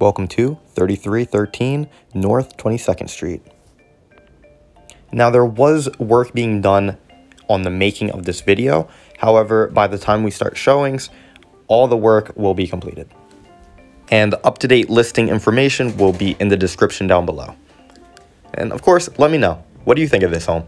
Welcome to 3313 North 22nd Street. Now, there was work being done on the making of this video. However, by the time we start showings, all the work will be completed. And up-to-date listing information will be in the description down below. And of course, let me know, what do you think of this home?